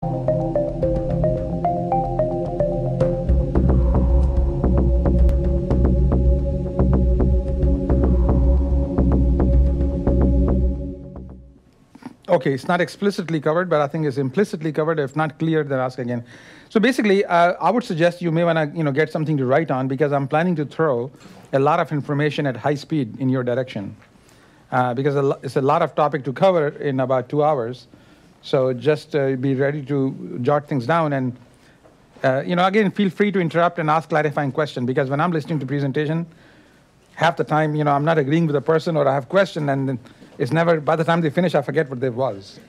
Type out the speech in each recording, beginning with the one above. Okay, it's not explicitly covered, but I think it's implicitly covered. If not clear, then ask again. So basically, I would suggest you may want to get something to write on, because I'm planning to throw a lot of information at high speed in your direction, because it's a lot of topic to cover in about 2 hours. So just be ready to jot things down. And again, feel free to interrupt and ask clarifying questions, because when I'm listening to presentation, half the time I'm not agreeing with a person or I have question, and then it's never, by the time they finish, I forget what it was.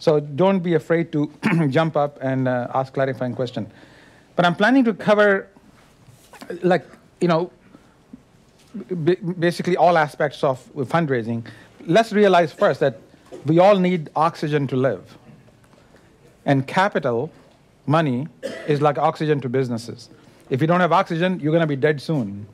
So don't be afraid to jump up and ask clarifying question. But I'm planning to cover, like, basically all aspects of fundraising. Let's realize first that we all need oxygen to live. And capital, money, is like oxygen to businesses. If you don't have oxygen, you're going to be dead soon.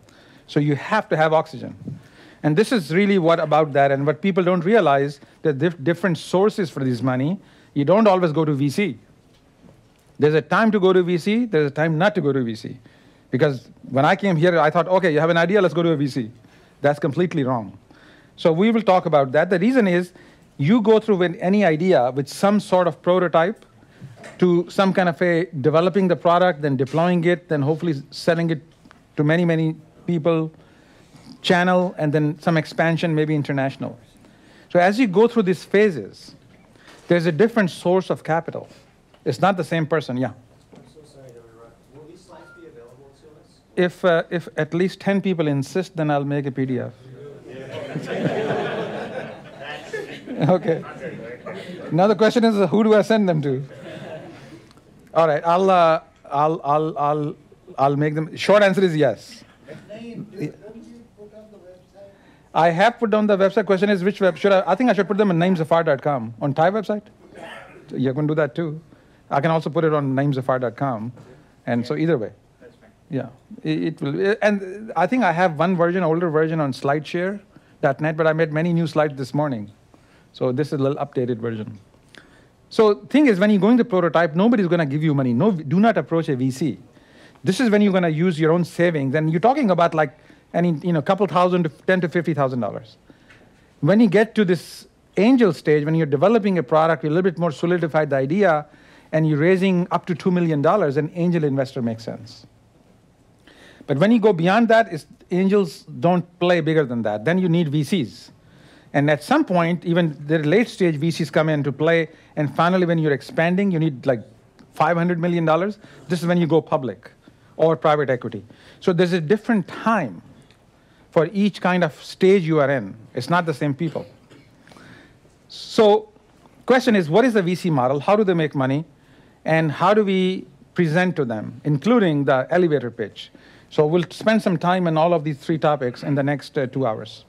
So you have to have oxygen. And this is really what about that, and what people don't realize, that different sources for this money. You don't always go to VC. There's a time to go to VC, there's a time not to go to VC. Because when I came here, I thought, okay, you have an idea, let's go to a VC. That's completely wrong. So we will talk about that. The reason is, you go through with any idea with some sort of prototype to some kind of a developing the product, then deploying it, then hopefully selling it to many, many people, channel, and then some expansion, maybe international. So as you go through these phases, there's a different source of capital. It's not the same person. Yeah? I'm so sorry to interrupt. Will these slides be available to us? If at least 10 people insist, then I'll make a PDF. OK. Now the question is, who do I send them to? All right, I'll make them. Short answer is yes. I have put down the website. Question is, which web should I? I think I should put them on namesafar.com. On Thai website? So you can do that too. I can also put it on namesafar.com. And yeah. So either way. That's fine. Yeah. It will. And I think I have one version, older version on SlideShare.net, but I made many new slides this morning. So this is a little updated version. So thing is, when you're going to prototype, nobody's going to give you money. No, do not approach a VC. This is when you're going to use your own savings. And you're talking about like, and couple thousand to $10,000 to $50,000. When you get to this angel stage, when you're developing a product, you're a little bit more solidified the idea, and you're raising up to $2 million, an angel investor makes sense. But when you go beyond that, angels don't play bigger than that. Then you need VCs. And at some point, even the late stage VCs come into play, and finally when you're expanding, you need like $500 million. This is when you go public or private equity. So there's a different time for each kind of stage you are in. It's not the same people. So question is, what is the VC model? How do they make money? And how do we present to them, including the elevator pitch? So we'll spend some time on all of these three topics in the next 2 hours.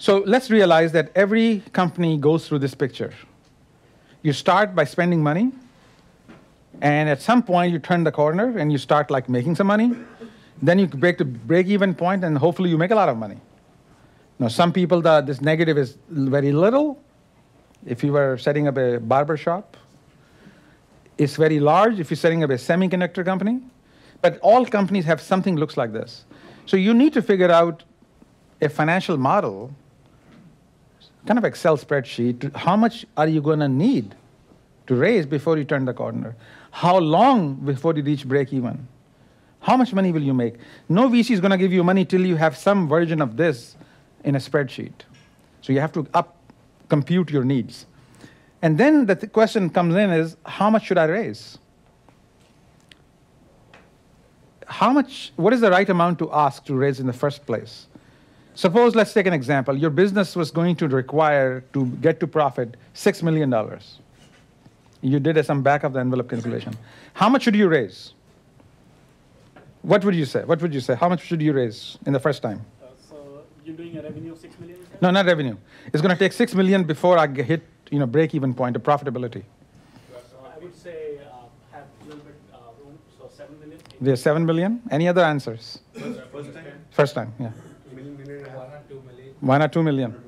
So let's realize that every company goes through this picture. You start by spending money. And at some point, you turn the corner, and you start like making some money. Then you break the break-even point, and hopefully you make a lot of money. Now, some people, this negative is very little. If you were setting up a barber shop, it's very large if you're setting up a semiconductor company. But all companies have something that looks like this. So you need to figure out a financial model, kind of Excel spreadsheet. How much are you going to need to raise before you turn the corner? How long before you reach break-even? How much money will you make? No VC is going to give you money till you have some version of this in a spreadsheet. So you have to compute your needs. And then the question comes in is, how much should I raise? How much, what is the right amount to ask to raise in the first place? Suppose, let's take an example. Your business was going to require to get to profit $6 million. You did some back of the envelope calculation. How much should you raise? What would you say? What would you say? How much should you raise in the first time? So you're doing a revenue of $6 million? No, not revenue. It's going to take $6 million before I hit break-even point, the profitability. So I would say have a little bit room, so $7 million. There's $7 million. Any other answers? First time? First time, yeah. $1 million, $1 or $2 million. Why not $2 million?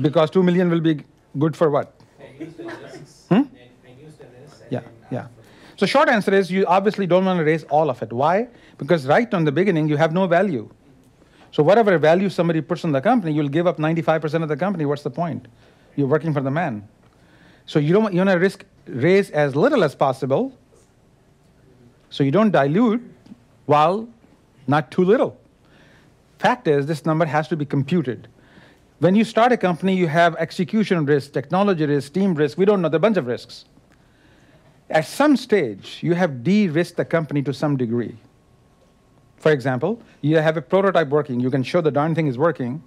Because $2 million will be good for what? Hmm? Yeah. So short answer is you obviously don't want to raise all of it. Why? Because right from the beginning, you have no value. So whatever value somebody puts in the company, you'll give up 95% of the company. What's the point? You're working for the man. So you want to raise as little as possible so you don't dilute while not too little. Fact is, this number has to be computed. When you start a company, you have execution risk, technology risk, team risk. We don't know. There are a bunch of risks. At some stage, you have de-risked the company to some degree. For example, you have a prototype working. You can show the darn thing is working.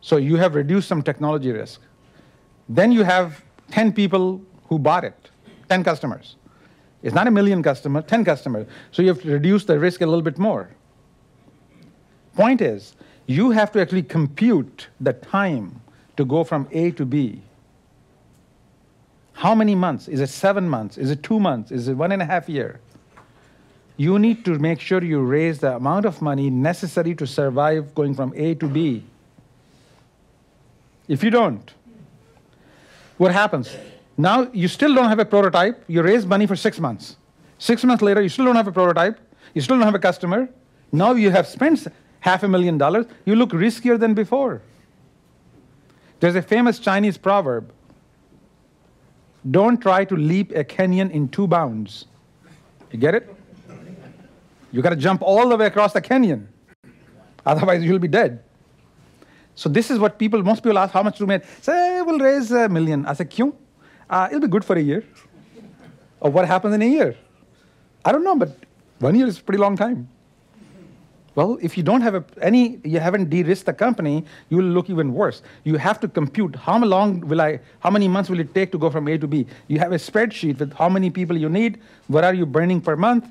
So you have reduced some technology risk. Then you have 10 people who bought it, 10 customers. It's not a million customers, 10 customers. So you have to reduce the risk a little bit more. Point is, you have to actually compute the time to go from A to B. How many months? Is it 7 months? Is it 2 months? Is it 1.5 years? You need to make sure you raise the amount of money necessary to survive going from A to B. If you don't, what happens? Now you still don't have a prototype. You raise money for 6 months. 6 months later, you still don't have a prototype. You still don't have a customer. Now you have spent $500,000. You look riskier than before. There's a famous Chinese proverb. Don't try to leap a canyon in 2 bounds. You get it? You got to jump all the way across the canyon. Otherwise, you'll be dead. So this is what people, most people ask, how much to make? Say, we'll raise $1 million. I say, kyun? It'll be good for a year. Or what happens in a year? I don't know, but 1 year is a pretty long time. Well, if you don't have you haven't de-risked the company, you will look even worse. You have to compute how many months will it take to go from A to B. You have a spreadsheet with how many people you need, what are you burning per month.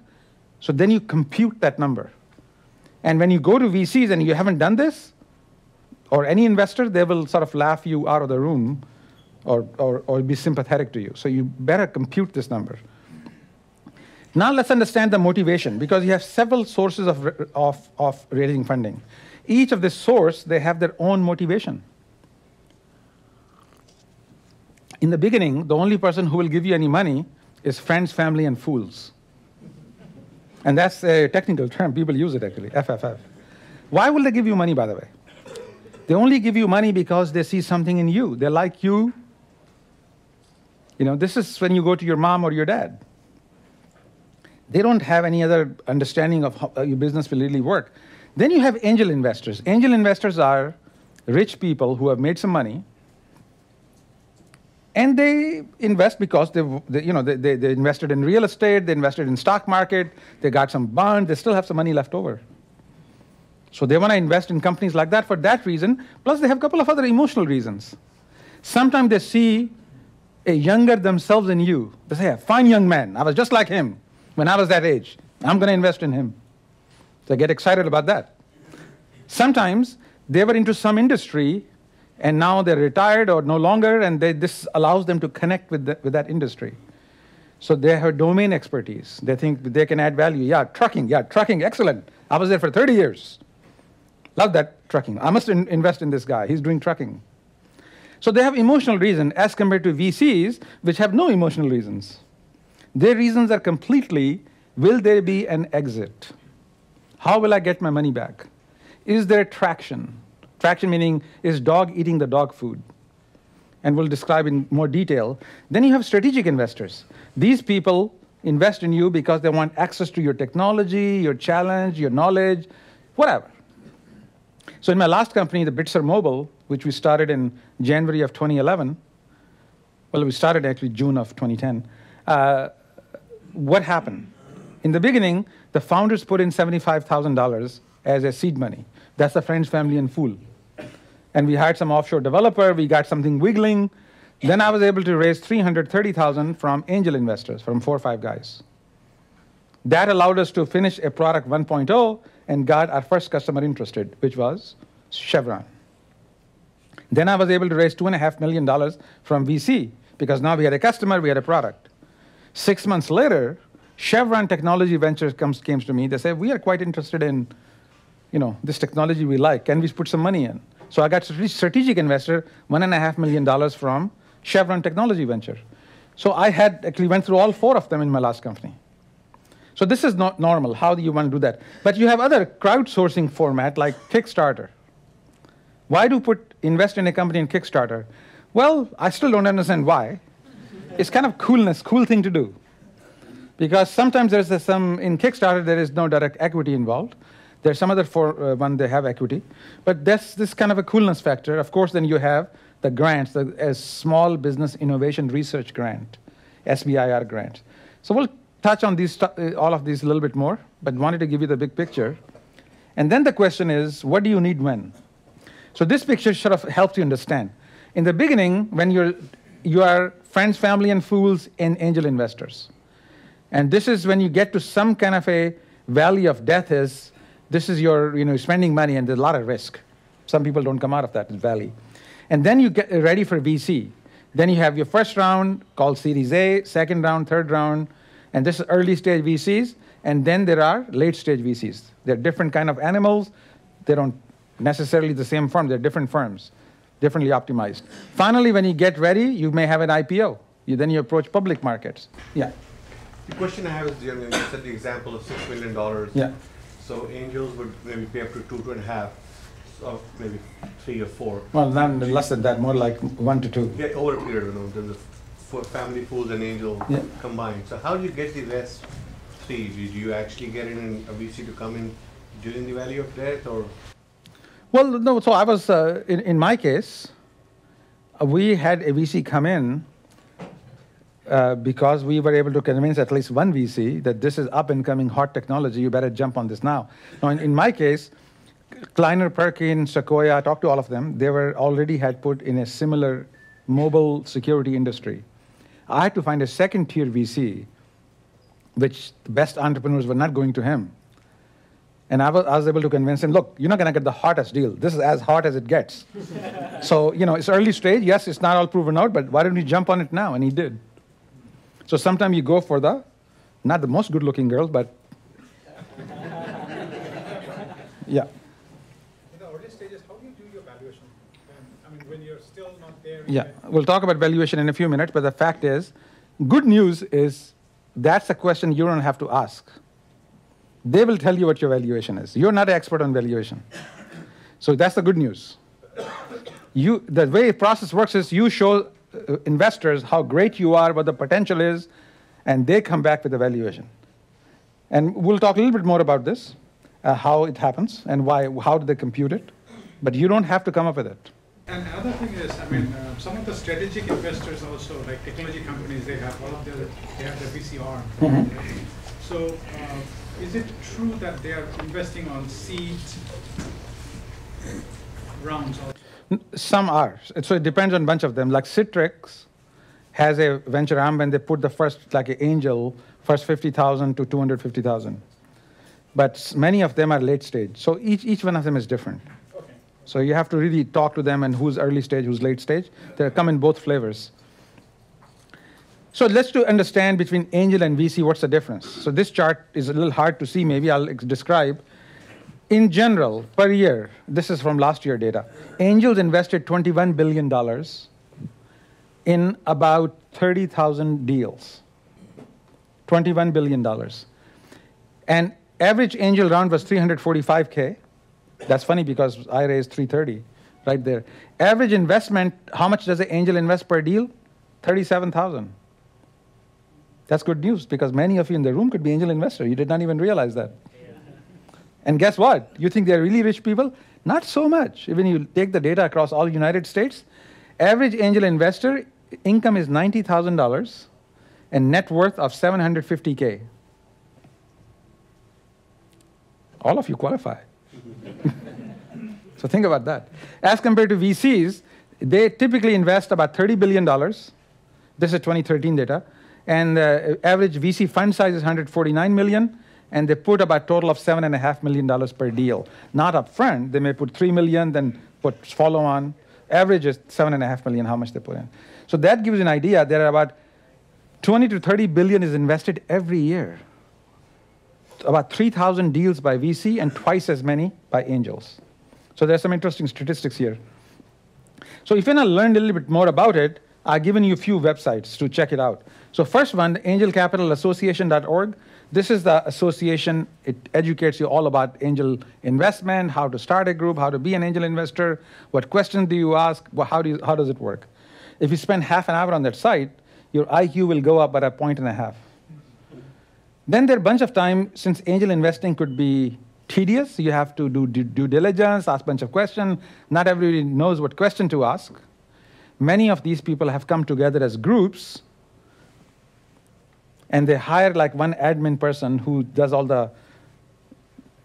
So then you compute that number. And when you go to VCs and you haven't done this, or any investor, they will sort of laugh you out of the room or be sympathetic to you. So you better compute this number. Now let's understand the motivation, because you have several sources of raising funding. Each of the source, they have their own motivation. In the beginning, the only person who will give you any money is friends, family, and fools. And that's a technical term. People use it, actually, FFF. Why will they give you money, by the way? They only give you money because they see something in you. They like you. You know, this is when you go to your mom or your dad. They don't have any other understanding of how your business will really work. Then you have angel investors. Angel investors are rich people who have made some money, and they invest because they invested in real estate, they invested in stock market, they got some bond, they still have some money left over. So they want to invest in companies like that for that reason. Plus, they have a couple of other emotional reasons. Sometimes they see a younger themselves in you. They say, "Fine young man, I was just like him. When I was that age, I'm going to invest in him." So I get excited about that. Sometimes they were into some industry, and now they're retired or no longer, and this allows them to connect with that industry. So they have domain expertise. They think they can add value. Yeah, trucking, excellent. I was there for 30 years. Love that trucking. I must invest in this guy. He's doing trucking. So they have emotional reason as compared to VCs, which have no emotional reasons. Their reasons are completely, will there be an exit? How will I get my money back? Is there traction? Traction meaning, is dog eating the dog food? And we'll describe in more detail. Then you have strategic investors. These people invest in you because they want access to your technology, your challenge, your knowledge, whatever. So in my last company, the Bitzer Mobile, which we started in January of 2011, well, we started actually June of 2010, what happened? In the beginning, the founders put in $75,000 as a seed money. That's the friends, family, and fool. And we hired some offshore developer. We got something wiggling. Then I was able to raise $330,000 from angel investors, from 4 or 5 guys. That allowed us to finish a product 1.0 and got our first customer interested, which was Chevron. Then I was able to raise $2.5 million from VC, because now we had a customer, we had a product. 6 months later, Chevron Technology Ventures came to me. They said, "We are quite interested in, this technology we like. Can we put some money in?" So I got strategic investor, $1.5 million from Chevron Technology Venture. So I had actually went through all four of them in my last company. So this is not normal. How do you want to do that? But you have other crowdsourcing format like Kickstarter. Why do invest in a company in Kickstarter? Well, I still don't understand why. It's kind of cool thing to do. Because sometimes there's in Kickstarter, there is no direct equity involved. There's some other one they have equity. But that's this kind of a coolness factor. Of course, then you have the grants, the Small Business Innovation Research Grant, SBIR grant. So we'll touch on these, all of these a little bit more, but wanted to give you the big picture. And then the question is, what do you need when? So this picture sort of helps you understand. In the beginning, when you are friends, family, and fools, and angel investors. And this is when you get to some kind of a valley of death is, this is your spending money, and there's a lot of risk. Some people don't come out of that valley. And then you get ready for VC. Then you have your first round called Series A, second round, third round. And this is early stage VCs. And then there are late stage VCs. They're different kind of animals. They don't necessarily the same firm. They're different firms, differently optimized. Finally, when you get ready, you may have an IPO. Then you approach public markets. Yeah. The question I have is, you said the example of $6 million. Yeah. So angels would maybe pay up to two and a half, so maybe 3 or 4. Well, not less than that, more like 1 to 2. Yeah, over a period, the family pools and angel combined. So how do you get the rest 3? Do you actually get in a VC to come in during the valley of death, or? Well, no. So I was in my case, we had a VC come in. Because we were able to convince at least one VC that this is up-and-coming hot technology, you better jump on this now. Now, in my case, Kleiner Perkins, Sequoia, I talked to all of them. They were already had put in a similar mobile security industry. I had to find a second-tier VC, which the best entrepreneurs were not going to him. And I was able to convince him, look, you're not going to get the hottest deal. This is as hot as it gets. So, it's early stage. Yes, it's not all proven out, but why don't you jump on it now? And he did. So sometimes you go for not the most good-looking girls, but yeah. In the early stages, how do you do your valuation? I mean, when you're still not there. Yeah, we'll talk about valuation in a few minutes, but the fact is, good news is that's a question you don't have to ask. They will tell you what your valuation is. You're not an expert on valuation. So that's the good news. The way the process works is you show investors how great you are, what the potential is, and they come back with a valuation. And we'll talk a little bit more about this, how it happens and how do they compute it. But you don't have to come up with it. And another thing is, I mean, some of the strategic investors also, like technology companies, they have the VC arm. Mm-hmm. So is it true that they are investing on seed rounds also? Some are. So it depends on a bunch of them. Like Citrix has a venture arm when they put the first, like an angel, first 50,000 to 250,000. But many of them are late stage. So each one of them is different. Okay. So you have to really talk to them and who's early stage, who's late stage. They come in both flavors. So let's understand between angel and VC, what's the difference? So this chart is a little hard to see. Maybe I'll describe. In general, per year, this is from last year data, angels invested $21 billion in about 30,000 deals. $21 billion. And average angel round was 345K. That's funny because I raised 330 right there. Average investment, how much does an angel invest per deal? 37,000. That's good news because many of you in the room could be angel investors. You did not even realize that. And guess what? You think they're really rich people? Not so much. Even you take the data across all the United States, average angel investor income is $90,000 and net worth of $750K. All of you qualify. So think about that. As compared to VCs, they typically invest about $30 billion. This is 2013 data. And the average VC fund size is $149 million. And they put about a total of $7.5 million per deal. Not upfront, they may put $3 million, then put follow-on. Average is $7.5 million, how much they put in. So that gives you an idea. There are about 20 to 30 billion is invested every year. About 3,000 deals by VC and twice as many by angels. So there's some interesting statistics here. So if you want to learn a little bit more about it, I've given you a few websites to check it out. So first one, angelcapitalassociation.org. This is the association. It educates you all about angel investment, how to start a group, how to be an angel investor, what questions do you ask, how does it work. If you spend half an hour on that site, your IQ will go up by a point and a half. Then there are a bunch of time, since angel investing could be tedious, you have to do due diligence, ask a bunch of questions. Not everybody knows what question to ask. Many of these people have come together as groups, and they hire like one admin person who does all the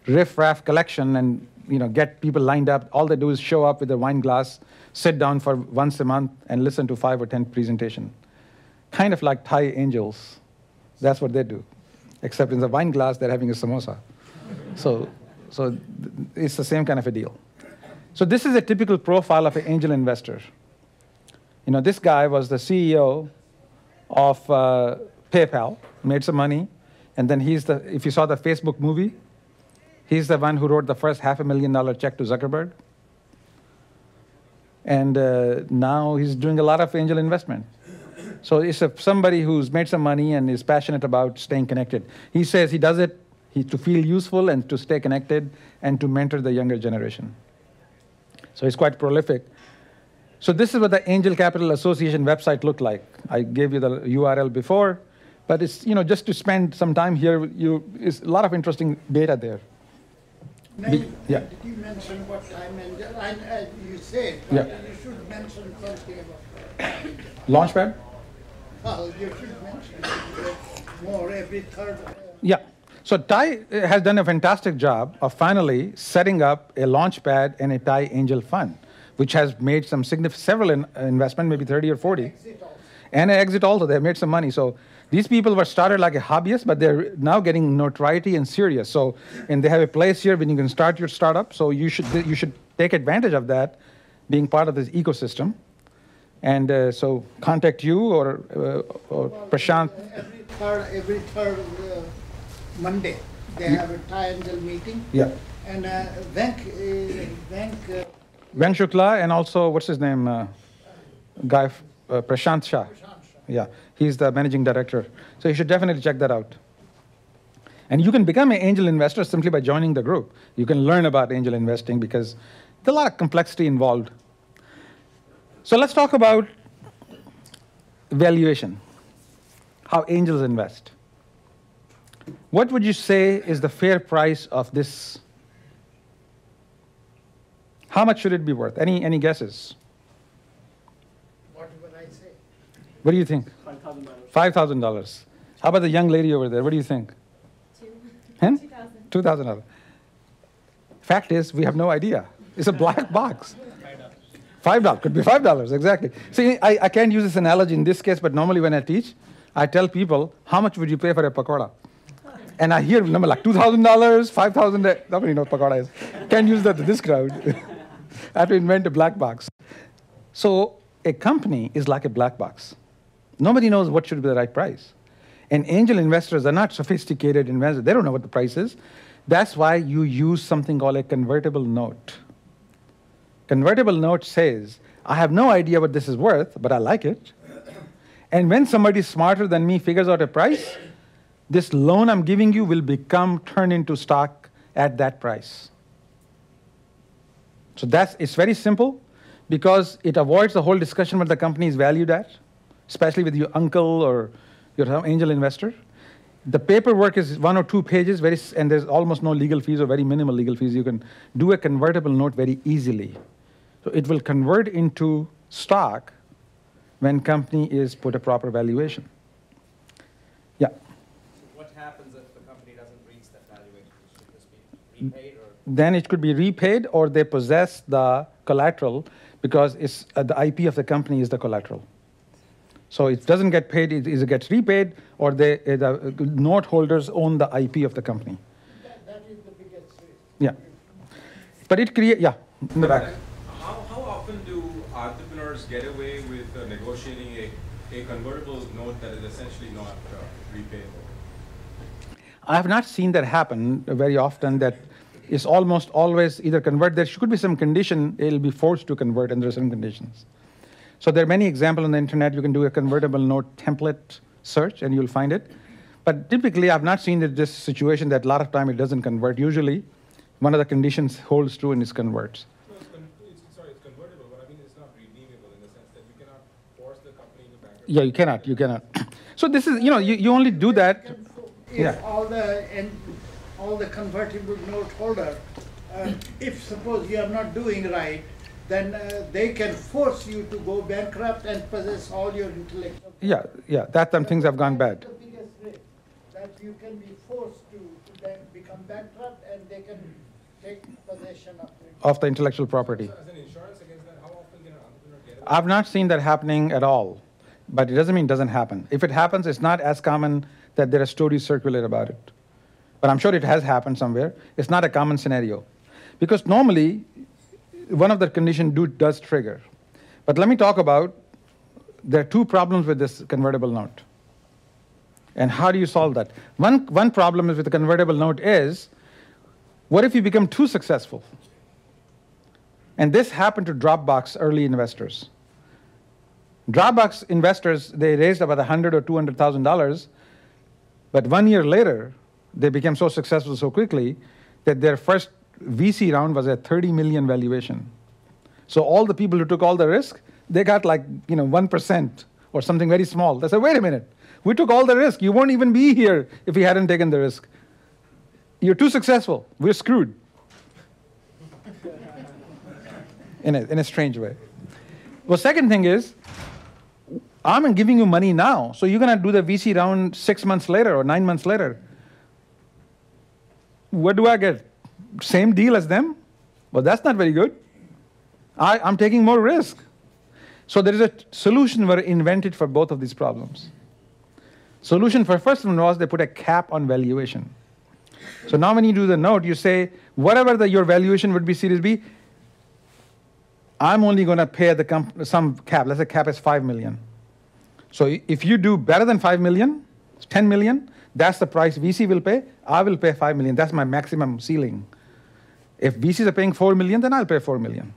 riff-raff collection and get people lined up. All they do is show up with a wine glass, sit down for once a month, and listen to 5 or 10 presentations. Kind of like Thai angels. That's what they do. Except in the wine glass, they're having a samosa. So it's the same kind of a deal. So this is a typical profile of an angel investor. This guy was the CEO of PayPal, made some money, and then he's the, if you saw the Facebook movie, he's the one who wrote the first $500,000 check to Zuckerberg. And now he's doing a lot of angel investment. So it's somebody who's made some money and is passionate about staying connected. He says he does it to feel useful and to stay connected and to mentor the younger generation. So he's quite prolific. So this is what the Angel Capital Association website looked like. I gave you the URL before, but it's just to spend some time here. It's a lot of interesting data there. Now, did you mention what time Angel? You said, but you should mention something about Launchpad? Well, you should mention more every third. Yeah. So Thai has done a fantastic job of finally setting up a Launchpad and a Thai Angel Fund, which has made some significant, several investment, maybe 30 or 40. And an exit also, they made some money. So these people were started like a hobbyist, but they're now getting notoriety and serious. So, and they have a place here when you can start your startup. So you should take advantage of that, being part of this ecosystem. And so contact you or Prashant. Every third Monday, they have a Thai Angel meeting. Yeah. And Venk Shukla, and also, what's his name, Prashant Shah. Yeah, he's the managing director. So you should definitely check that out. And you can become an angel investor simply by joining the group. You can learn about angel investing because there's a lot of complexity involved. So let's talk about valuation, how angels invest. What would you say is the fair price of this? How much should it be worth? Any guesses? What would I say? What do you think? $5,000. $5,000. How about the young lady over there? What do you think? $2,000. Fact is, we have no idea. It's a black box. $5. Could be $5, exactly. See, I can't use this analogy in this case, but normally when I teach, I tell people, how much would you pay for a pakoda? And I hear a number like $2,000, $5,000. Nobody knows what pakoda is. Can't use that to this crowd. I have to invent a black box. So a company is like a black box. Nobody knows what should be the right price. And angel investors are not sophisticated investors. They don't know what the price is. That's why you use something called a convertible note. Convertible note says, I have no idea what this is worth, but I like it. And when somebody smarter than me figures out a price, this loan I'm giving you will turn into stock at that price. So it's very simple because it avoids the whole discussion what the company is valued at, especially with your uncle or your angel investor. The paperwork is 1 or 2 pages, and there's almost no legal fees or very minimal legal fees. You can do a convertible note very easily. So it will convert into stock when company is put a proper valuation. Yeah? So what happens if the company doesn't reach that valuation? Should this be repaid? Then it could be repaid, or they possess the collateral because it's the IP of the company is the collateral. So it doesn't get paid, it either gets repaid, or the note holders own the IP of the company. That is the biggest risk. Yeah. But it creates, yeah, in the back. How often do entrepreneurs get away with negotiating a convertible note that is essentially not repayable? I have not seen that happen very often, that is almost always either convert. There could be some condition, it'll be forced to convert, and there are some conditions. So there are many examples on the internet. You can do a convertible note template search and you'll find it. But typically, I've not seen this situation that a lot of time it doesn't convert. Usually, one of the conditions holds true and it converts. No, it's convertible, but I mean it's not redeemable in the sense that you cannot force the company into bankruptcy. Yeah, you cannot. So this is, you only do that. So if all the convertible note holder, if suppose you are not doing right, then they can force you to go bankrupt and possess all your intellectual property. Yeah, that's some things have gone bad. That's the biggest risk, that you can be forced to become bankrupt and they can take possession of the intellectual property. So as an insurance against that, how often can an entrepreneur get away? I've not seen that happening at all, but it doesn't mean it doesn't happen. If it happens, it's not as common that there are stories circulate about it. But I'm sure it has happened somewhere. It's not a common scenario. Because normally, one of the conditions does trigger. But let me talk about, there are two problems with this convertible note. And how do you solve that? One problem is with the convertible note is, what if you become too successful? And this happened to Dropbox early investors. Dropbox investors, they raised about $100,000 or $200,000. But 1 year later, they became so successful so quickly that their first VC round was at $30 million valuation. So all the people who took all the risk, they got like 1% or something very small. They said, wait a minute, we took all the risk. You won't even be here if we hadn't taken the risk. You're too successful. We're screwed. in a strange way. Well, second thing is, I'm giving you money now, so you're going to do the VC round 6 months later or 9 months later. What do I get? Same deal as them? Well, that's not very good. I'm taking more risk. So there is a solution were invented for both of these problems. Solution for first one was they put a cap on valuation. So now when you do the note, you say, whatever your valuation would be Series B, I'm only going to pay some cap. Let's say cap is $5 million. So if you do better than $5 million, $10 million, that's the price VC will pay. I will pay $5 million. That's my maximum ceiling. If VCs are paying $4 million, then I'll pay $4 million.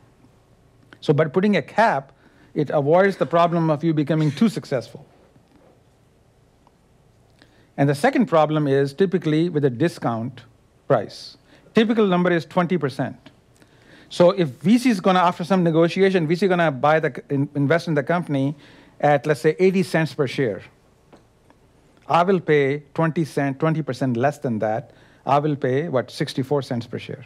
So by putting a cap, it avoids the problem of you becoming too successful. And the second problem is typically with a discount price. Typical number is 20%. So if VC is going to, after some negotiation, VC is going to invest in the company at, let's say, 80 cents per share. I will pay 20% less than that. I will pay, 64 cents per share.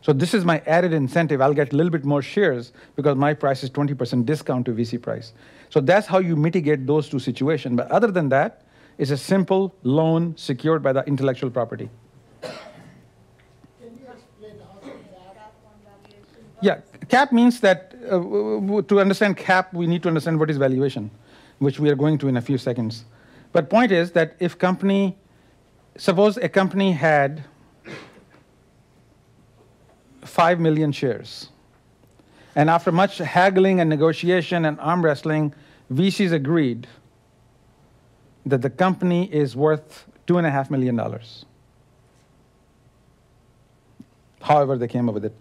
So this is my added incentive. I'll get a little bit more shares because my price is 20% discount to VC price. So that's how you mitigate those two situations. But other than that, it's a simple loan secured by the intellectual property. Can you explain how the cap on valuation? Yeah, cap means that to understand cap, we need to understand what is valuation, which we are going to in a few seconds. But point is that if company, suppose a company had 5 million shares, and after much haggling and negotiation and arm wrestling, VCs agreed that the company is worth $2.5 million. However they came up with it.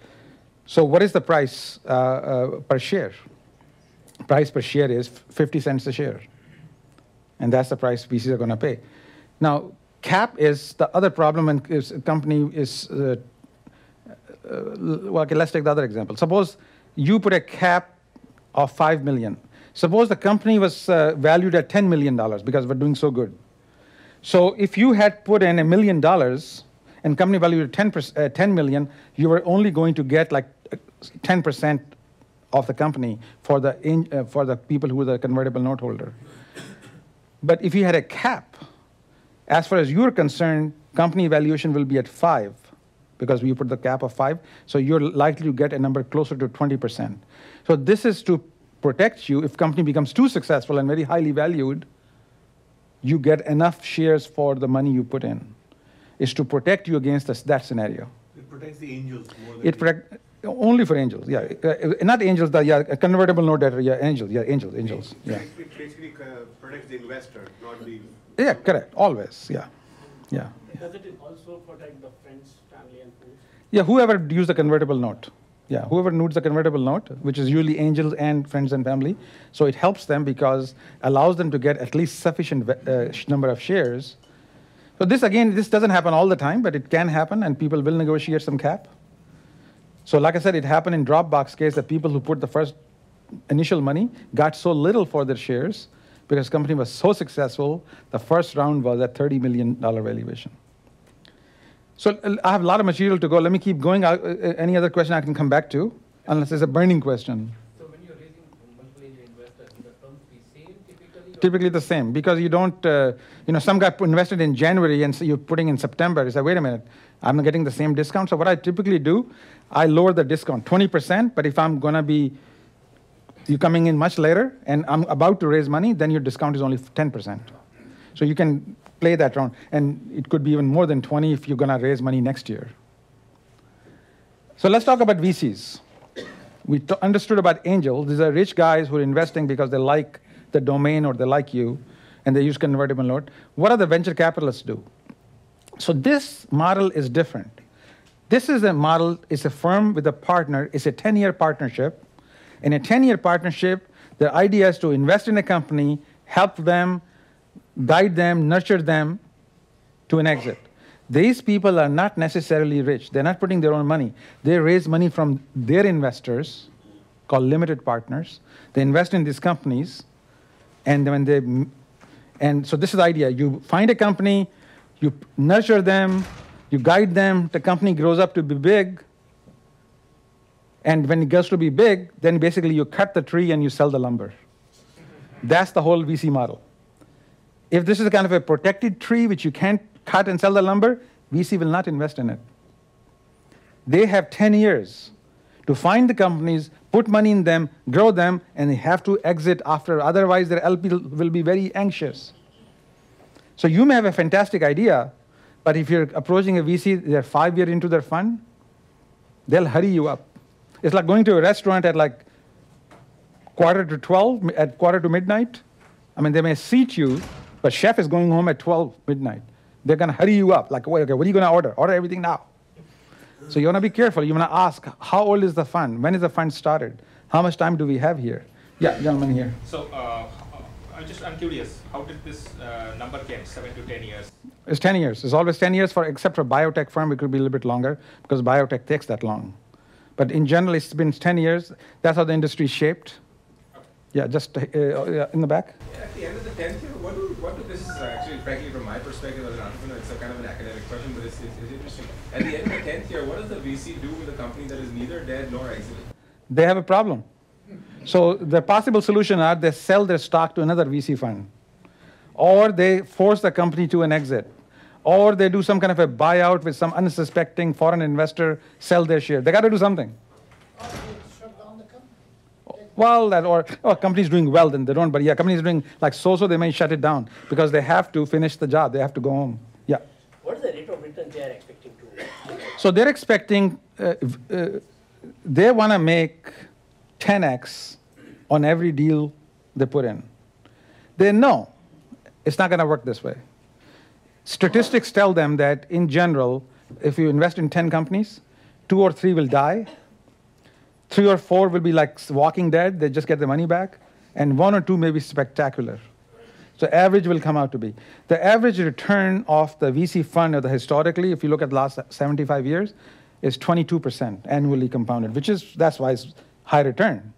So what is the price per share? Price per share is 50 cents a share. And that's the price VCs are going to pay. Now, cap is the other problem when a company is, let's take the other example. Suppose you put a cap of $5 million. Suppose the company was valued at $10 million because we're doing so good. So if you had put in $1 million and company valued at $10 million, you were only going to get like 10% of the company for the people who are the convertible note holder. But if you had a cap, as far as you're concerned, company valuation will be at 5 because we put the cap of 5. So you're likely to get a number closer to 20%. So this is to protect you. If company becomes too successful and very highly valued, you get enough shares for the money you put in. It's to protect you against that scenario. It protects the angels more than only for angels, yeah. Not angels, convertible note debtor, yeah, angels. Yeah. It basically protects the investor, not the... Yeah, correct, always, yeah. Yeah. Does it also protect the friends, family, and friends? Yeah, whoever used the convertible note. Yeah, whoever needs a convertible note, which is usually angels and friends and family. So it helps them because allows them to get at least sufficient number of shares. So this, again, this doesn't happen all the time, but it can happen, and people will negotiate some cap. So like I said, it happened in Dropbox case that people who put the first initial money got so little for their shares because the company was so successful, the first round was at $30 million valuation. So I have a lot of material to go. Let me keep going. Any other question I can come back to, unless there's a burning question. So when you're raising multiple investors, the terms be same typically? Typically the same, because you don't, some guy invested in January and so you're putting in September. You say, wait a minute, I'm getting the same discount. So what I typically do, I lower the discount 20%, but if I'm going to be, you're coming in much later and I'm about to raise money, then your discount is only 10%. So you can play that round. And it could be even more than 20 if you're going to raise money next year. So let's talk about VCs. We understood about angels. These are rich guys who are investing because they like the domain or they like you, and they use convertible note. What do the venture capitalists do? So this model is different. This is a model. It's a firm with a partner. It's a 10-year partnership. In a 10-year partnership, the idea is to invest in a company, help them, guide them, nurture them to an exit. These people are not necessarily rich. They're not putting their own money. They raise money from their investors, called limited partners. They invest in these companies, and so this is the idea. You find a company, you nurture them, you guide them. The company grows up to be big, and when it goes to be big, then basically you cut the tree and you sell the lumber. That's the whole VC model. If this is a kind of a protected tree which you can't cut and sell the lumber, VC will not invest in it. They have 10 years to find the companies, put money in them, grow them, and they have to exit after. Otherwise, their LP will be very anxious. So you may have a fantastic idea, but if you're approaching a VC, they're 5 years into their fund, they'll hurry you up. It's like going to a restaurant at like quarter to 12, at quarter to midnight. I mean, they may seat you, but chef is going home at 12 midnight. They're going to hurry you up. Like, okay, what are you going to order? Order everything now. So you want to be careful. You want to ask, how old is the fund? When is the fund started? How much time do we have here? Yeah, gentleman here. So I'm curious. How did this number came, 7 to 10 years? It's 10 years. It's always 10 years, except for biotech firm. It could be a little bit longer because biotech takes that long. But in general, it's been 10 years. That's how the industry is shaped. Yeah, just in the back. Yeah, at the end of the 10th year, this is actually, frankly, from my perspective as an entrepreneur, it's a kind of an academic question, but it's interesting. At the end of the 10th year, what does the VC do with a company that is neither dead nor exited? They have a problem. So the possible solution are they sell their stock to another VC fund, or they force the company to an exit, or they do some kind of a buyout with some unsuspecting foreign investor, sell their share. They got to do something. Well, that or company's doing well, then they don't. But yeah, company's doing like so-so, they may shut it down because they have to finish the job. They have to go home. Yeah. What is the rate of return they are expecting to? So they're expecting, they want to make 10x on every deal they put in. They know it's not going to work this way. Statistics tell them that in general, if you invest in 10 companies, 2 or 3 will die. 3 or 4 will be like Walking Dead. They just get their money back. And 1 or 2 may be spectacular. So average will come out to be. The average return of the VC fund, or the historically, if you look at the last 75 years, is 22% annually compounded, which is, that's why it's high return.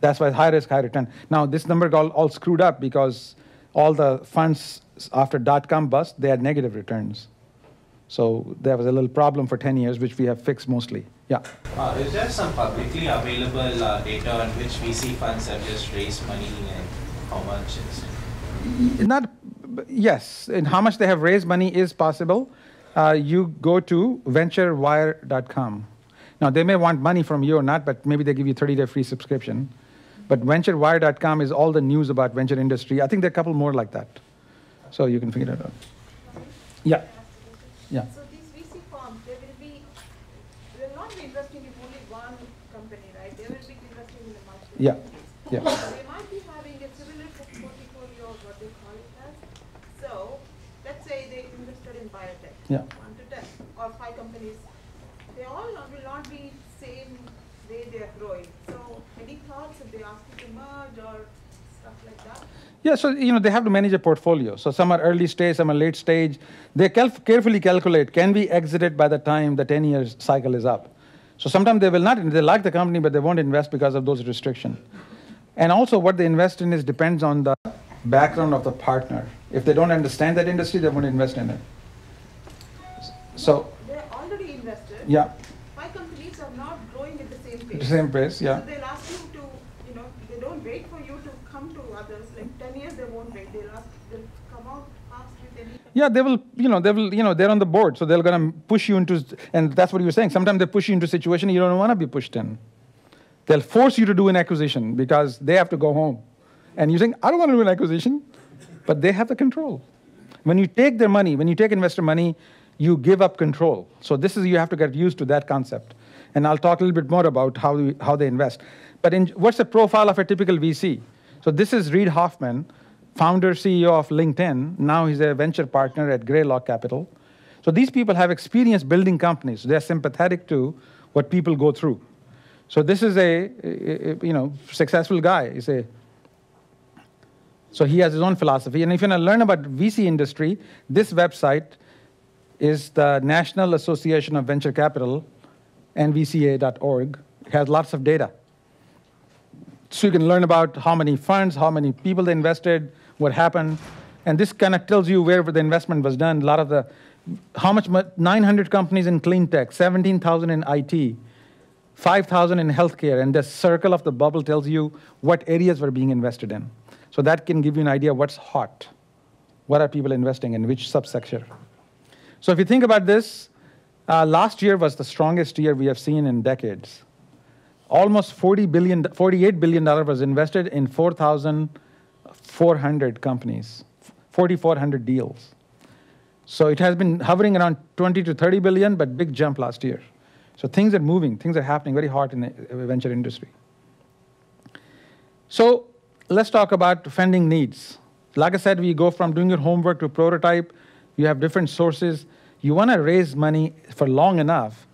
That's why it's high risk, high return. Now, this number got all screwed up because all the funds after dot-com bust, they had negative returns. So there was a little problem for 10 years, which we have fixed mostly. Yeah. Is there some publicly available data on which VC funds have just raised money and how much is? Yes, and how much they have raised money is possible. You go to VentureWire.com. Now, they may want money from you or not, but maybe they give you 30-day free subscription. But VentureWire.com is all the news about venture industry. I think there are a couple more like that. So you can figure it out. Yeah. Yeah. So these VC firms, they will not be investing in only one company, right? They will be investing in the multiple. Yeah. Yeah. So they might be having a similar portfolio of what they call it as. So let's say they invested in biotech, yeah, 1 to 10, or 5 companies. They all will not be same way they are growing. So any thoughts if they ask you to merge or stuff like that? Yeah, so they have to manage a portfolio. So some are early stage, some are late stage. They carefully calculate, can we exit it by the time the 10-year cycle is up? So sometimes they will not, they like the company, but they won't invest because of those restrictions. And also what they invest in is depends on the background of the partner. If they don't understand that industry, they won't invest in it. So they're already invested. Yeah. My companies are not growing at the same pace. Same pace, yeah. So they'll ask you to, they don't wait for you to come to others. Like 10 years, they won't wait. They'll come out fast with anything. Yeah, they're on the board, so they're going to push you into, and that's what you were saying. Sometimes they push you into a situation you don't want to be pushed in. They'll force you to do an acquisition because they have to go home. And you think, I don't want to do an acquisition, but they have the control. When you take their money, when you take investor money, you give up control. So this is, you have to get used to that concept. And I'll talk a little bit more about how they invest. But what's the profile of a typical VC? So this is Reid Hoffman, founder, CEO of LinkedIn. Now he's a venture partner at Greylock Capital. So these people have experience building companies. They're sympathetic to what people go through. So this is a successful guy. So he has his own philosophy. And if you want to learn about VC industry, this website is the National Association of Venture Capital, nvca.org. It has lots of data. So you can learn about how many funds, how many people they invested, what happened. And this kind of tells you where the investment was done. A lot of the, 900 companies in clean tech, 17,000 in IT, 5,000 in healthcare. And the circle of the bubble tells you what areas were being invested in. So that can give you an idea of what's hot. What are people investing in, which subsector? So if you think about this, last year was the strongest year we have seen in decades. Almost $48 billion was invested in 4,400 companies, 4,400 deals. So it has been hovering around 20 to 30 billion, but big jump last year. So things are moving, things are happening very hot in the venture industry. So let's talk about funding needs. Like I said, we go from doing your homework to prototype. You have different sources. You want to raise money for long enough.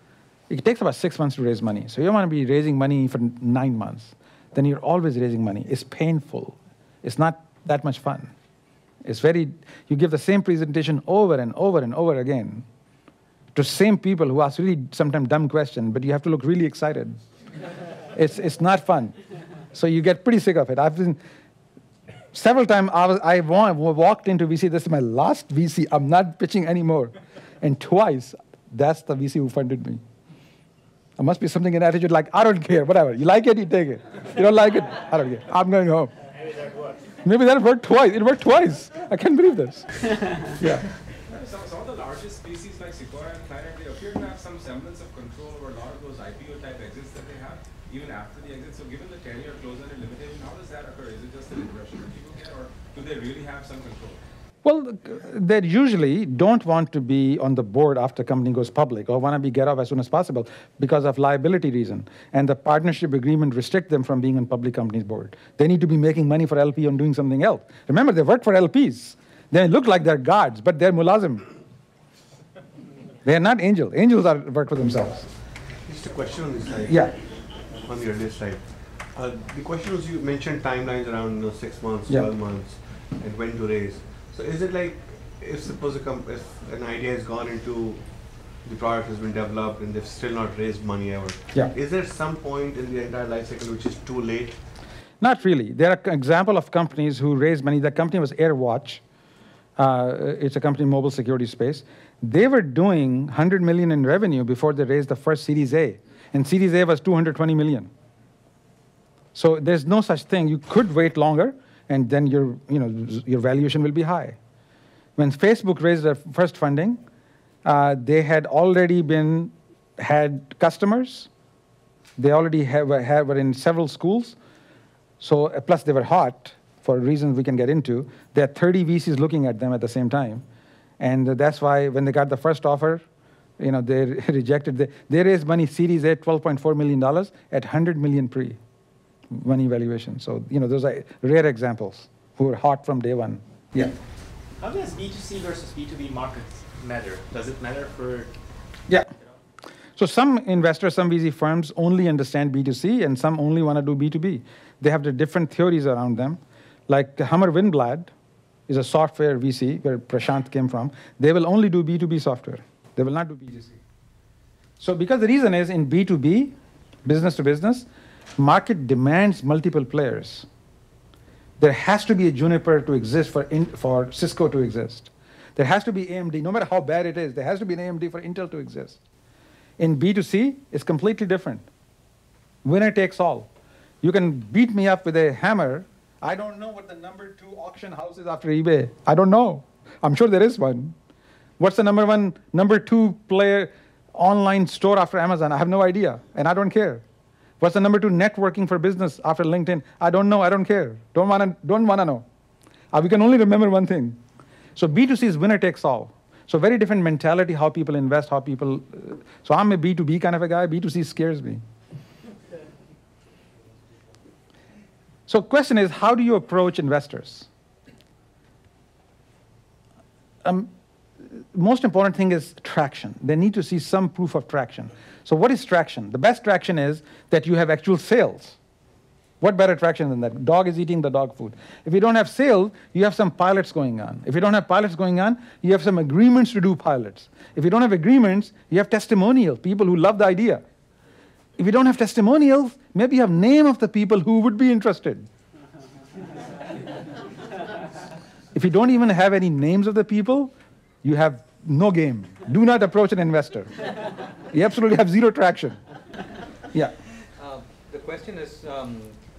It takes about 6 months to raise money. So you don't want to be raising money for 9 months. Then you're always raising money. It's painful. It's not that much fun. It's very, you give the same presentation over and over and over again to same people who ask really sometimes dumb questions, but you have to look really excited. It's not fun. So you get pretty sick of it. I've been, several times I walked into VC, this is my last VC, I'm not pitching anymore. And twice, that's the VC who funded me. There must be something in attitude like, I don't care, whatever. You like it, you take it. You don't like it, I don't care. I'm going home. Maybe that worked. Maybe that worked twice. It worked twice. I can't believe this. Yeah. Some of the largest VCs like Sequoia and Kleiner, they appear to have some semblance of control over a lot of those IPO type exits that they have, even after the exit. So given the 10-year closure and limitation, how does that occur? Is it just an impression that people get, or do they really have some control? Well, they usually don't want to be on the board after the company goes public or want to be get off as soon as possible because of liability reason. And the partnership agreement restrict them from being on public company's board. They need to be making money for LP and doing something else. Remember, they work for LPs. They look like they're guards, but they're mulazim. They're not angels. Angels are work for themselves. Just a question on this slide. Yeah. On the earlier slide. The question was you mentioned timelines around 6 months, 12 months, and when to raise. So is it like, if an idea has gone into, the product has been developed and they've still not raised money ever, is there some point in the entire life cycle which is too late? Not really. There are examples of companies who raised money. The company was AirWatch. It's a company in mobile security space. They were doing 100 million in revenue before they raised the first Series A. And Series A was 220 million. So there's no such thing. You could wait longer, and then your valuation will be high. When Facebook raised their first funding, they had already had customers. They already were in several schools. So plus they were hot for reasons we can get into. There are 30 VCs looking at them at the same time, and that's why when they got the first offer, they rejected. They raised money Series A, $12.4 million at 100 million pre-money valuation. So those are rare examples who are hot from day one. Yeah. How does B2C versus B2B markets matter? Does it matter for? Yeah. So some investors, some VC firms only understand B2C and some only want to do B2B. They have the different theories around them. Like Hummer-Winblad is a software VC where Prashant came from. They will only do B2B software. They will not do B2C. So because the reason is in B2B, business to business, market demands multiple players. There has to be a Juniper to exist for Cisco to exist. There has to be AMD, no matter how bad it is, there has to be an AMD for Intel to exist. In B2C, it's completely different. Winner takes all. You can beat me up with a hammer. I don't know what the number 2 auction house is after eBay. I don't know. I'm sure there is one. What's the number 2 player online store after Amazon? I have no idea, and I don't care. What's the number 2 networking for business after LinkedIn? I don't know, I don't care. Don't wanna know. We can only remember one thing. So B2C is winner takes all. So very different mentality, how people invest, how people... So I'm a B2B kind of a guy. B2C scares me. So question is, how do you approach investors? Most important thing is traction. They need to see some proof of traction. So what is traction? The best traction is that you have actual sales. What better traction than that? Dog is eating the dog food. If you don't have sales, you have some pilots going on. If you don't have pilots going on, you have some agreements to do pilots. If you don't have agreements, you have testimonials, people who love the idea. If you don't have testimonials, maybe you have name of the people who would be interested. If you don't even have any names of the people, you have no game. Do not approach an investor. You absolutely have zero traction. Yeah. The question is,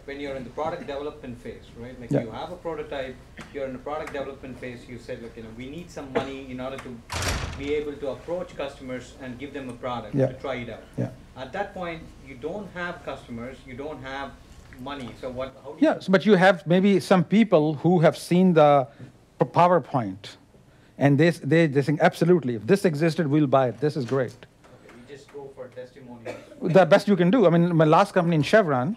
when you're in the product development phase, right? Like you have a prototype, you're in the product development phase, you said, look, we need some money in order to be able to approach customers and give them a product to try it out. Yeah. At that point, you don't have customers, you don't have money. So what, how do you but you have maybe some people who have seen the PowerPoint and they think, absolutely, if this existed, we'll buy it. This is great. Okay, you just go for testimonials. The best you can do. I mean, my last company in Chevron,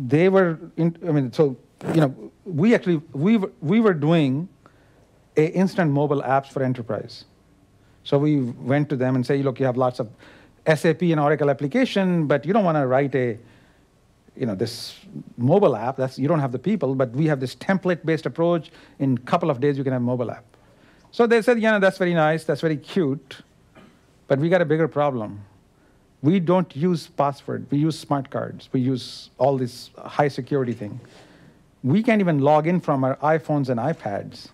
they were, we were doing instant mobile apps for enterprise. So we went to them and say, look, you have lots of SAP and Oracle application, but you don't want to write a, this mobile app. That's, you don't have the people, but we have this template-based approach. In a couple of days, you can have a mobile app. So they said, that's very nice, that's very cute, but we got a bigger problem. We don't use password, we use smart cards. We use all this high security thing. We can't even log in from our iPhones and iPads.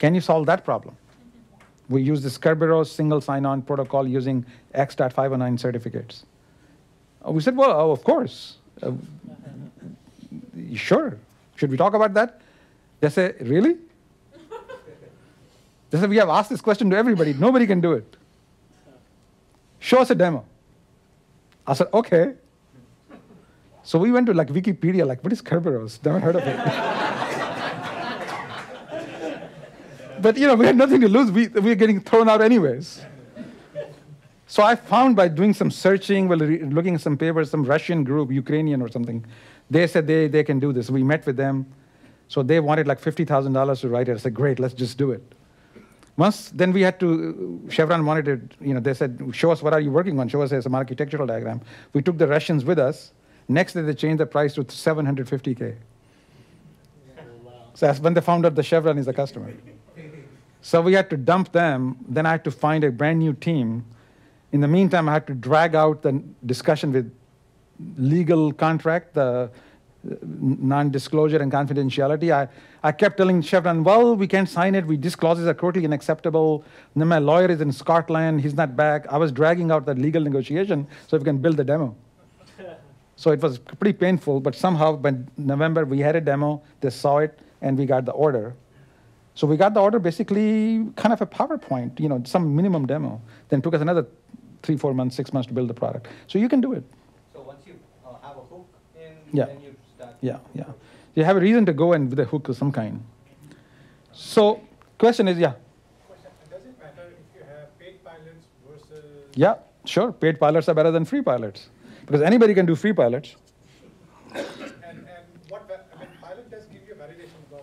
Can you solve that problem? We use this Kerberos single sign-on protocol using X.509 certificates. We said, well, of course. Sure, should we talk about that? They say, really? They said, we have asked this question to everybody. Nobody can do it. Show us a demo. I said, okay. So we went to like Wikipedia, like, what is Kerberos? Never heard of it. But we had nothing to lose. We were getting thrown out anyways. So I found by doing some searching, looking at some papers, some Russian group, Ukrainian or something, they said they can do this. We met with them. So they wanted like $50,000 to write it. I said, great, let's just do it. Then we had to, Chevron monitored, they said, show us what are you working on, show us some architectural diagram. We took the Russians with us. Next day, they changed the price to $750K. Oh, wow. So that's when they found out the Chevron is a customer. So we had to dump them. Then I had to find a brand new team. In the meantime, I had to drag out the discussion with legal contract, the non-disclosure and confidentiality. I kept telling Chevron, well, we can't sign it. These clauses are totally unacceptable. And then my lawyer is in Scotland. He's not back. I was dragging out that legal negotiation so we can build the demo. So it was pretty painful, but somehow by November, we had a demo. They saw it, and we got the order. So we got the order basically kind of a PowerPoint, some minimum demo. Then took us another 3, 4 months, 6 months to build the product. So you can do it. So once you have a hook in, then you start. Yeah. You have a reason to go and with a hook of some kind. So question is, does it matter if you have paid pilots versus? Yeah, sure. Paid pilots are better than free pilots because anybody can do free pilots. And what, pilot does give you validation.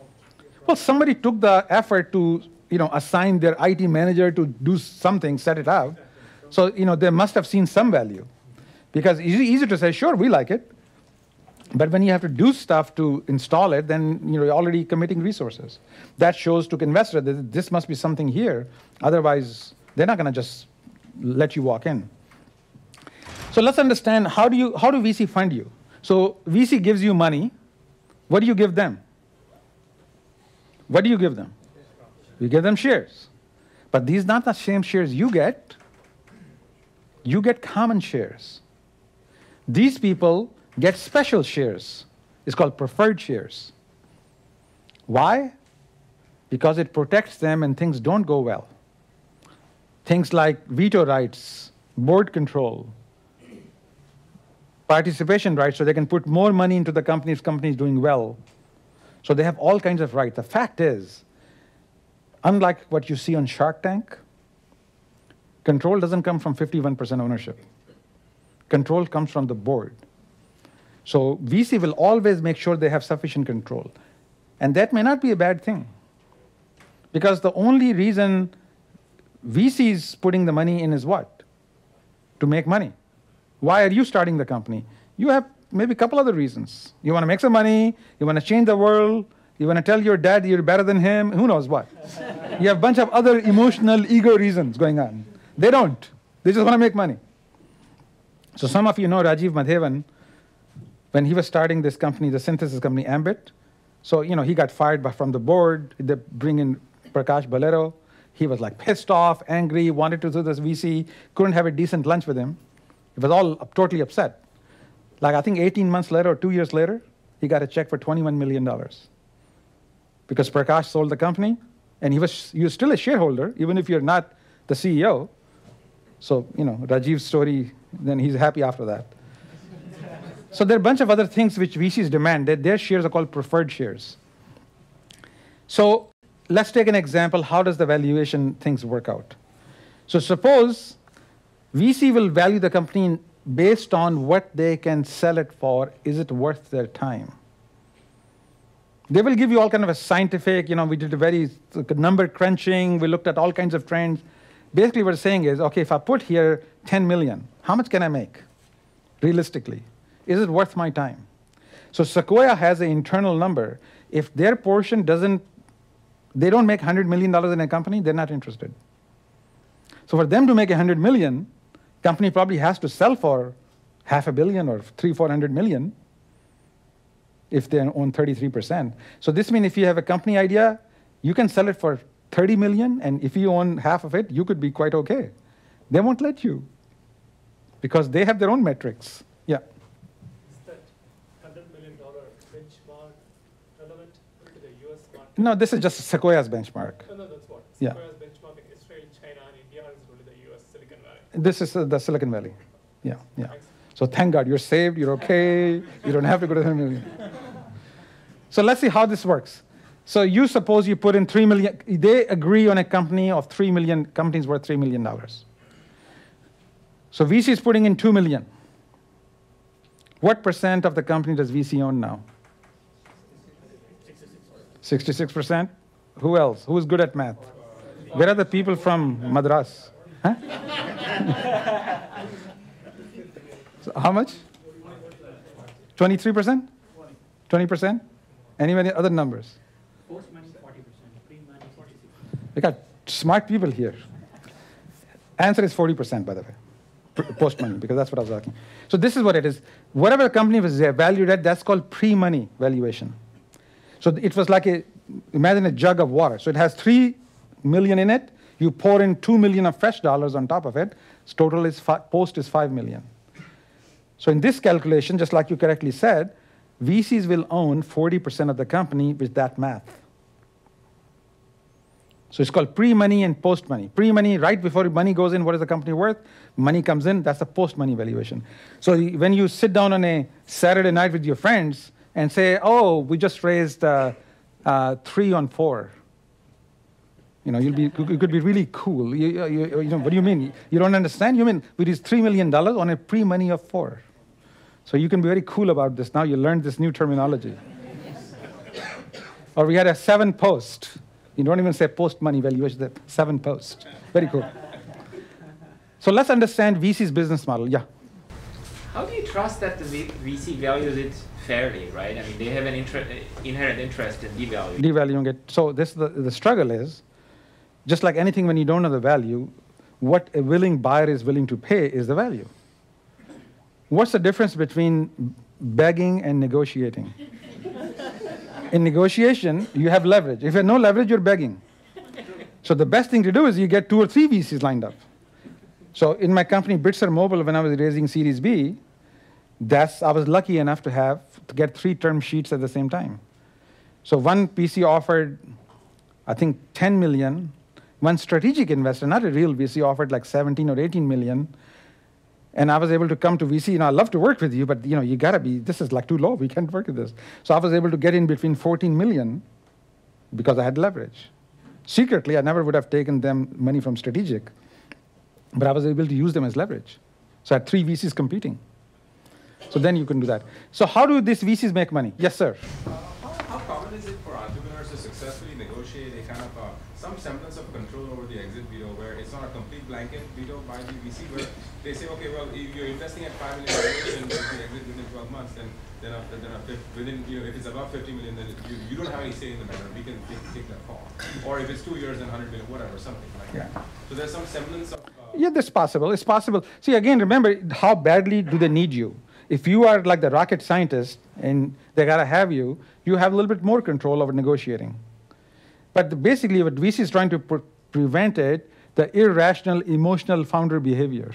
Well, somebody took the effort to assigned their IT manager to do something, set it out. So they must have seen some value. Because it's easy to say, sure, we like it. But when you have to do stuff to install it, then you're already committing resources. That shows to investors that this must be something here. Otherwise, they're not going to just let you walk in. So let's understand, how do VC fund you? So VC gives you money. What do you give them? What do you give them? You give them shares. But these are not the same shares you get. You get common shares. These people get special shares. It's called preferred shares. Why? Because it protects them and things don't go well. Things like veto rights, board control, participation rights, so they can put more money into the company if company is doing well. So they have all kinds of rights. The fact is, unlike what you see on Shark Tank, control doesn't come from 51% ownership. Control comes from the board. So VC will always make sure they have sufficient control. And that may not be a bad thing. Because the only reason VC is putting the money in is what? To make money. Why are you starting the company? You have maybe a couple other reasons. You want to make some money, you want to change the world, you want to tell your dad you're better than him, who knows what. You have a bunch of other emotional, ego reasons going on. They don't. They just want to make money. So some of you know Rajiv Madhavan, when he was starting this company, the synthesis company, Ambit. So, he got fired from the board. They bring in Prakash Bolero. He was like pissed off, angry, wanted to do this VC, couldn't have a decent lunch with him. He was all totally upset. Like, I think 18 months later or 2 years later, he got a check for $21 million. Because Prakash sold the company, and you're still a shareholder, even if you're not the CEO. So, Rajiv's story, then he's happy after that. So there are a bunch of other things which VCs demand. Their shares are called preferred shares. So let's take an example. How does the valuation things work out? So suppose VC will value the company based on what they can sell it for. Is it worth their time? They will give you all kind of a scientific, we did a very number crunching. We looked at all kinds of trends. Basically, what we're saying is, OK, if I put here 10 million, how much can I make realistically? Is it worth my time? So Sequoia has an internal number. If their portion they don't make $100 million in a company, they're not interested. So for them to make $100 million, company probably has to sell for $500 million or $300–400 million if they own 33%. So this means if you have a company idea, you can sell it for $30 million, and if you own half of it, you could be quite OK. They won't let you because they have their own metrics. Yeah. No, this is just Sequoia's benchmark. No, that's what. Sequoia's benchmark in Israel, China, and India, and it's really the US Silicon Valley. This is the Silicon Valley. Yeah. So thank God you're saved, you're OK. You don't have to go to $100 million. So let's see how this works. So you suppose you put in $3 million. They agree on a company of $3 million, companies worth $3 million. So VC is putting in $2 million. What percent of the company does VC own now? 66%? Who else? Who is good at math? Where are the people from Madras? Huh? So how much? 23%? 20%? Any other numbers? We got smart people here. Answer is 40%, by the way, post-money, because that's what I was asking. So this is what it is. Whatever the company was valued at, that's called pre-money valuation. So it was like imagine a jug of water. So it has $3 million in it. You pour in $2 million of fresh dollars on top of it. Total is post is $5 million. So in this calculation, just like you correctly said, VCs will own 40% of the company with that math. So it's called pre-money and post-money. Pre-money, right before money goes in, what is the company worth? Money comes in, that's the post-money valuation. So when you sit down on a Saturday night with your friends, and say, oh, we just raised 3 on 4. You could be really cool. What do you mean? You don't understand? You mean we raised $3 million on a pre-money of 4. So you can be very cool about this. Now you learned this new terminology. Or we had a 7 post. You don't even say post money valuation, the 7 post. Very cool. So let's understand VC's business model. Yeah. How do you trust that the VC values it fairly, right? I mean, they have an inherent interest in devaluing. Devaluing it. So this the struggle is, just like anything, when you don't know the value, what a willing buyer is willing to pay is the value. What's the difference between begging and negotiating? In negotiation, you have leverage. If you have no leverage, you're begging. So the best thing to do is you get 2 or 3 VCs lined up. So in my company, Bitzer Mobile, when I was raising Series B, I was lucky enough to get 3 term sheets at the same time. So one VC offered, I think, 10 million. One strategic investor, not a real VC, offered like 17 or 18 million. And I was able to come to VC, I love to work with you, but you gotta be, this is like too low, we can't work with this. So I was able to get in between 14 million because I had leverage. Secretly, I never would have taken them money from strategic, but I was able to use them as leverage. So I had 3 VCs competing. So then you can do that. So how do these VCs make money? Yes, sir. How common is it for entrepreneurs to successfully negotiate a kind of some semblance of control over the exit veto, where it's not a complete blanket veto by the VC, where they say, okay, well, if you're investing at $5 million and you exit within 12 months, then if it's above $50 million, then you don't have any say in the matter. We can take that call. Or if it's 2 years and $100 million, whatever, something like that. So there's some semblance of... Yeah, that's possible. It's possible. See, again, remember, how badly do they need you? If you are like the rocket scientist and they gotta have you, you have a little bit more control over negotiating. But basically, what VC is trying to prevent it, the irrational, emotional founder behavior,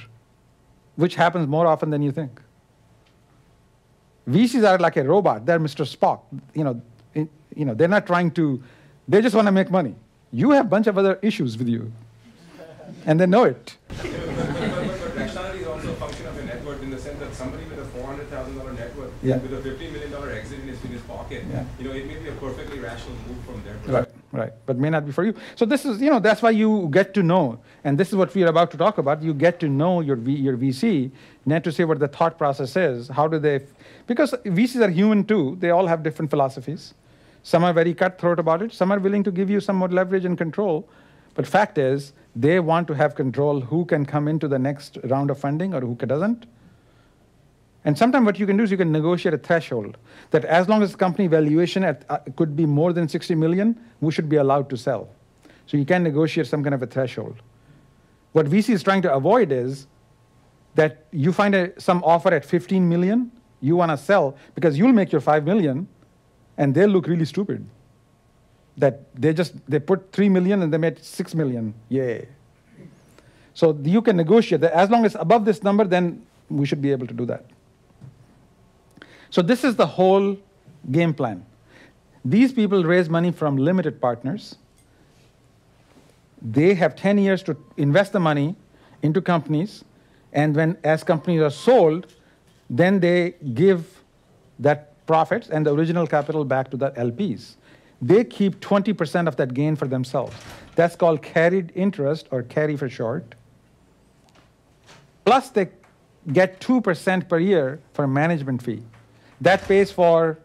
which happens more often than you think. VCs are like a robot. They're Mr. Spock. They're not trying to, they just want to make money. You have a bunch of other issues with you, and they know it. But rationality is also a function of a net worth, in the sense that somebody with a $400,000 net worth, yeah, with a $50 million exit in his pocket, yeah, it may be a perfectly rational move from their perspective. Right. Right, but may not be for you. So this is, that's why you get to know, and this is what we are about to talk about. You get to know your VC, not to say what the thought process is. How do they, because VCs are human too. They all have different philosophies. Some are very cutthroat about it. Some are willing to give you some more leverage and control. But fact is, they want to have control who can come into the next round of funding or who doesn't. And sometimes what you can do is you can negotiate a threshold that as long as the company valuation could be more than 60 million, we should be allowed to sell. So you can negotiate some kind of a threshold. What VC is trying to avoid is that you find some offer at 15 million, you want to sell because you'll make your 5 million and they'll look really stupid. That they put 3 million and they made 6 million, yay. So you can negotiate that as long as above this number, then we should be able to do that. So this is the whole game plan. These people raise money from limited partners. They have 10 years to invest the money into companies, and as companies are sold, then they give that profits and the original capital back to the LPs. They keep 20% of that gain for themselves. That's called carried interest, or carry for short. Plus they get 2% per year for a management fee. That pays for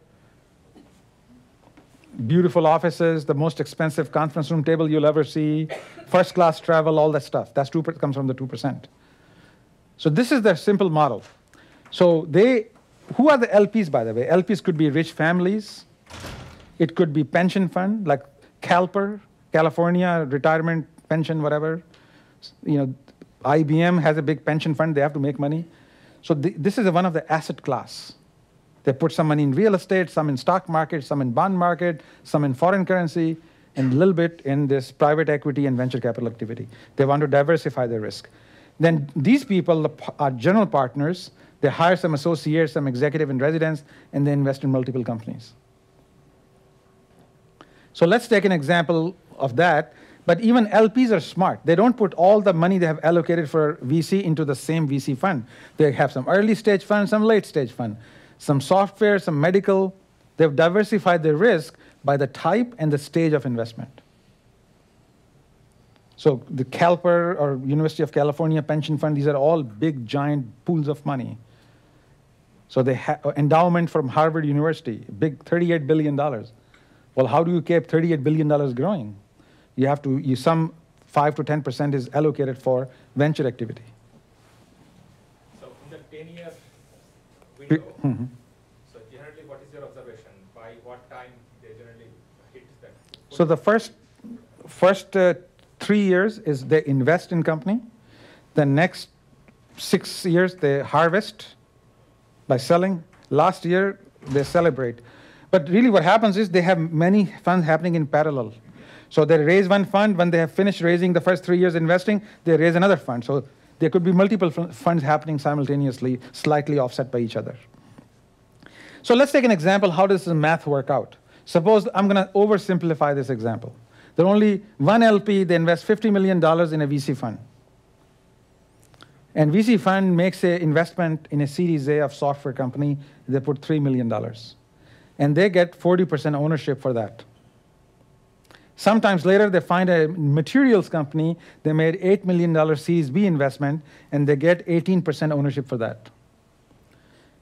beautiful offices, the most expensive conference room table you'll ever see, first-class travel, all that stuff. That's comes from the 2%. So this is their simple model. So who are the LPs, by the way? LPs could be rich families. It could be pension fund, like CalPERS, California Retirement Pension, whatever. IBM has a big pension fund. They have to make money. So this is one of the asset class. They put some money in real estate, some in stock market, some in bond market, some in foreign currency, and a little bit in this private equity and venture capital activity. They want to diversify their risk. Then these people are general partners. They hire some associates, some executive in residence, and they invest in multiple companies. So let's take an example of that. But even LPs are smart. They don't put all the money they have allocated for VC into the same VC fund. They have some early stage fund, some late stage fund, some software, some medical. They've diversified their risk by the type and the stage of investment. So the CalPERS or University of California Pension Fund, these are all big, giant pools of money. So they have endowment from Harvard University, big $38 billion. Well, how do you keep $38 billion growing? You have to, some 5 to 10% is allocated for venture activity. So in the 10-year window, so generally what is your observation? By what time they generally hit that? So the first 3 years is they invest in company. The next 6 years they harvest by selling. Last year they celebrate. But really what happens is they have many funds happening in parallel. So they raise one fund. When they have finished raising the first 3 years investing, they raise another fund. So there could be multiple funds happening simultaneously, slightly offset by each other. So let's take an example. How does the math work out? Suppose I'm going to oversimplify this example. There are only one LP. They invest $50 million in a VC fund. And VC fund makes an investment in a Series A of software company. They put $3 million. And they get 40% ownership for that. Sometimes later, they find a materials company. They made $8 million Series B investment, and they get 18% ownership for that.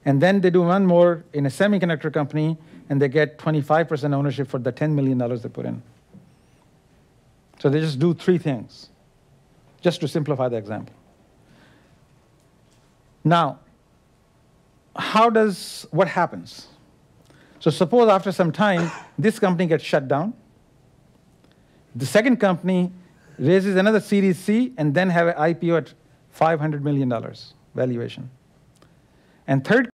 And then they do one more in a semiconductor company, and they get 25% ownership for the $10 million they put in. So they just do three things, just to simplify the example. Now, what happens? So suppose after some time, this company gets shut down. The second company raises another Series C and then have an IPO at $500 million valuation. And third